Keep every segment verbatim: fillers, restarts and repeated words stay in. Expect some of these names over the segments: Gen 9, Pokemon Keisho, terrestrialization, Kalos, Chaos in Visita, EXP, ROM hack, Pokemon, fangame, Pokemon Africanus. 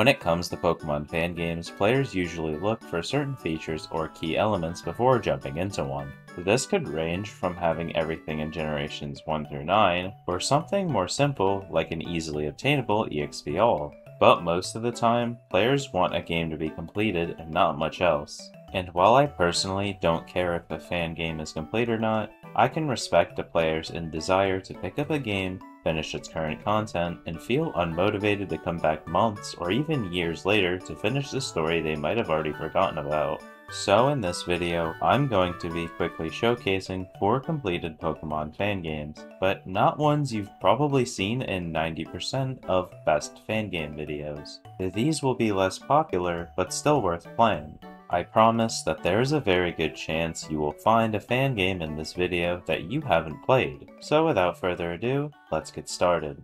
When it comes to Pokemon fan games, players usually look for certain features or key elements before jumping into one. This could range from having everything in generations one through nine, or something more simple like an easily obtainable E X P all. But most of the time, players want a game to be completed and not much else. And while I personally don't care if a fan game is complete or not, I can respect a player's in desire to pick up a game, finish its current content, and feel unmotivated to come back months or even years later to finish the story they might have already forgotten about. So in this video, I'm going to be quickly showcasing four completed Pokemon fan games, but not ones you've probably seen in ninety percent of best fan game videos. These will be less popular, but still worth playing. I promise that there is a very good chance you will find a fan game in this video that you haven't played. So without further ado, let's get started.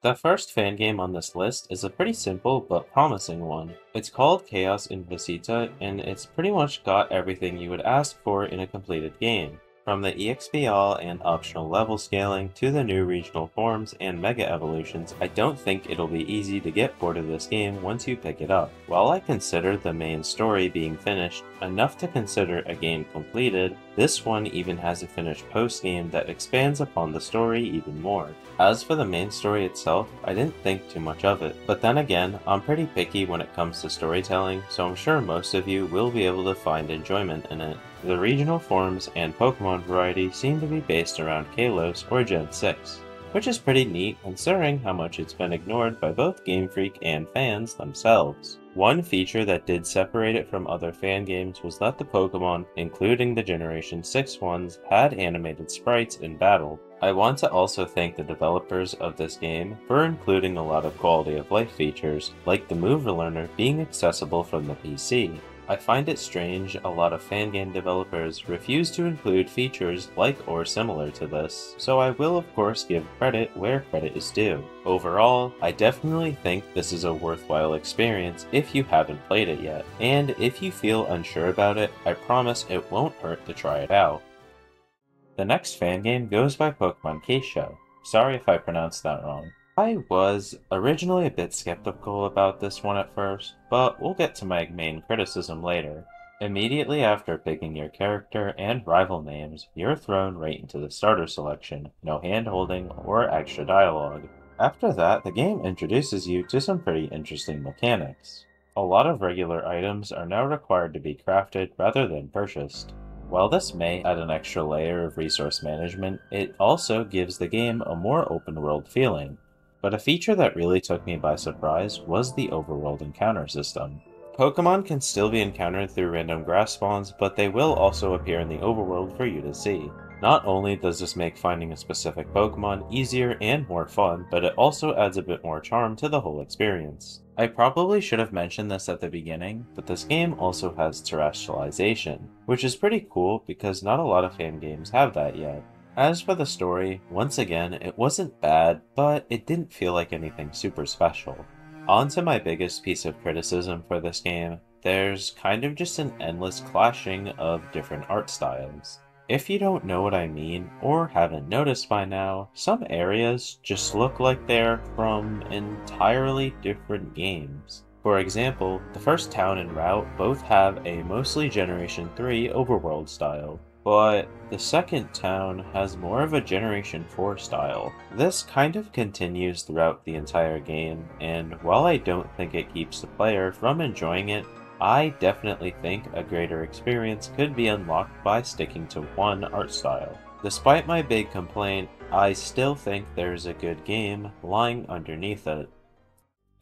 The first fan game on this list is a pretty simple but promising one. It's called Chaos in Visita, and it's pretty much got everything you would ask for in a completed game. From the E X P all and optional level scaling to the new regional forms and mega evolutions, I don't think it'll be easy to get bored of this game once you pick it up. While I consider the main story being finished enough to consider a game completed, this one even has a finished post-game that expands upon the story even more. As for the main story itself, I didn't think too much of it, but then again, I'm pretty picky when it comes to storytelling, so I'm sure most of you will be able to find enjoyment in it. The regional forms and Pokemon variety seem to be based around Kalos or Gen six, which is pretty neat considering how much it's been ignored by both Game Freak and fans themselves. One feature that did separate it from other fan games was that the Pokemon, including the Generation six ones, had animated sprites in battle. I want to also thank the developers of this game for including a lot of quality of life features, like the Move Learner being accessible from the P C. I find it strange a lot of fan game developers refuse to include features like or similar to this, so I will of course give credit where credit is due. Overall, I definitely think this is a worthwhile experience if you haven't played it yet, and if you feel unsure about it, I promise it won't hurt to try it out. The next fan game goes by Pokemon Keisho. Sorry if I pronounced that wrong. I was originally a bit skeptical about this one at first, but we'll get to my main criticism later. Immediately after picking your character and rival names, you're thrown right into the starter selection, no hand-holding or extra dialogue. After that, the game introduces you to some pretty interesting mechanics. A lot of regular items are now required to be crafted rather than purchased. While this may add an extra layer of resource management, it also gives the game a more open-world feeling. But a feature that really took me by surprise was the overworld encounter system. Pokemon can still be encountered through random grass spawns, but they will also appear in the overworld for you to see. Not only does this make finding a specific Pokemon easier and more fun, but it also adds a bit more charm to the whole experience. I probably should have mentioned this at the beginning, but this game also has terrestrialization, which is pretty cool because not a lot of fan games have that yet. As for the story, once again, it wasn't bad, but it didn't feel like anything super special. On to my biggest piece of criticism for this game, there's kind of just an endless clashing of different art styles. If you don't know what I mean, or haven't noticed by now, some areas just look like they're from entirely different games. For example, the first town and route both have a mostly Generation three overworld style, but the second town has more of a Generation four style. This kind of continues throughout the entire game, and while I don't think it keeps the player from enjoying it, I definitely think a greater experience could be unlocked by sticking to one art style. Despite my big complaint, I still think there's a good game lying underneath it.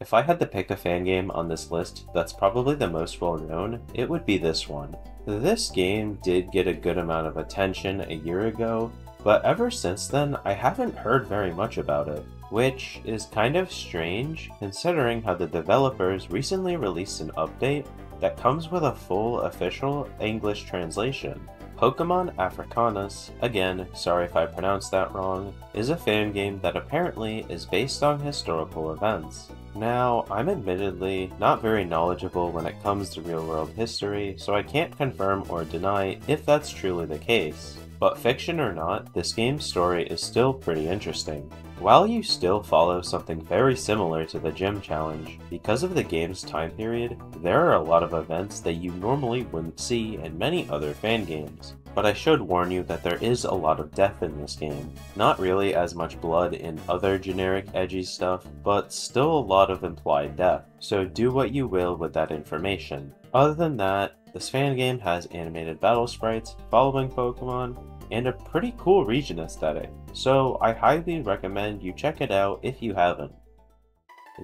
If I had to pick a fan game on this list that's probably the most well known, it would be this one. This game did get a good amount of attention a year ago, but ever since then I haven't heard very much about it, which is kind of strange considering how the developers recently released an update that comes with a full official English translation. Pokemon Africanus, again, sorry if I pronounced that wrong, is a fan game that apparently is based on historical events. Now, I'm admittedly not very knowledgeable when it comes to real-world history, so I can't confirm or deny if that's truly the case. But fiction or not, this game's story is still pretty interesting. While you still follow something very similar to the gym challenge, because of the game's time period, there are a lot of events that you normally wouldn't see in many other fan games. But I should warn you that there is a lot of death in this game. Not really as much blood in other generic edgy stuff, but still a lot of implied death, so do what you will with that information. Other than that, this fan game has animated battle sprites, following Pokemon, and a pretty cool region aesthetic, so I highly recommend you check it out if you haven't.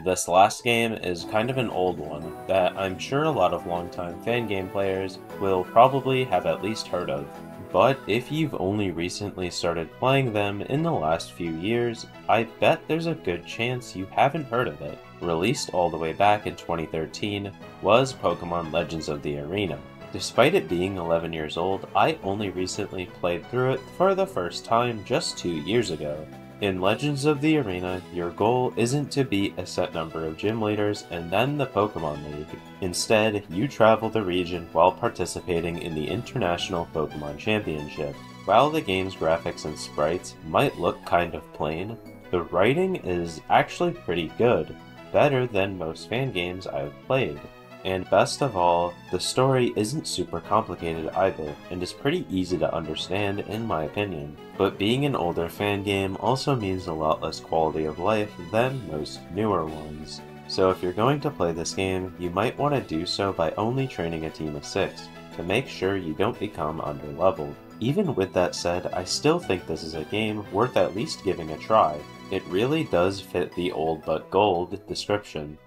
This last game is kind of an old one that I'm sure a lot of longtime fan game players will probably have at least heard of, but if you've only recently started playing them in the last few years, I bet there's a good chance you haven't heard of it. Released all the way back in twenty thirteen was Pokemon Legends of the Arena. Despite it being eleven years old, I only recently played through it for the first time just two years ago. In Legends of the Arena, your goal isn't to beat a set number of gym leaders and then the Pokemon League. Instead, you travel the region while participating in the International Pokemon Championship. While the game's graphics and sprites might look kind of plain, the writing is actually pretty good, better than most fan games I've played. And best of all, the story isn't super complicated either, and is pretty easy to understand in my opinion. But being an older fan game also means a lot less quality of life than most newer ones. So if you're going to play this game, you might want to do so by only training a team of six, to make sure you don't become underleveled. Even with that said, I still think this is a game worth at least giving a try. It really does fit the old but gold description.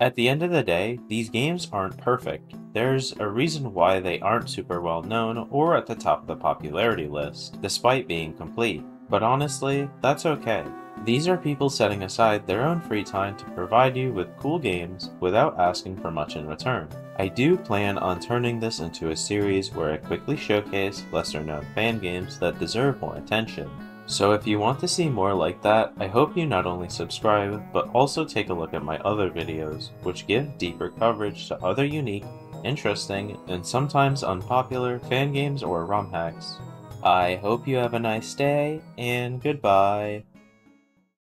At the end of the day, these games aren't perfect. There's a reason why they aren't super well known or at the top of the popularity list, despite being complete. But honestly, that's okay. These are people setting aside their own free time to provide you with cool games without asking for much in return. I do plan on turning this into a series where I quickly showcase lesser-known fan games that deserve more attention. So if you want to see more like that, I hope you not only subscribe, but also take a look at my other videos, which give deeper coverage to other unique, interesting, and sometimes unpopular fan games or ROM hacks. I hope you have a nice day, and goodbye.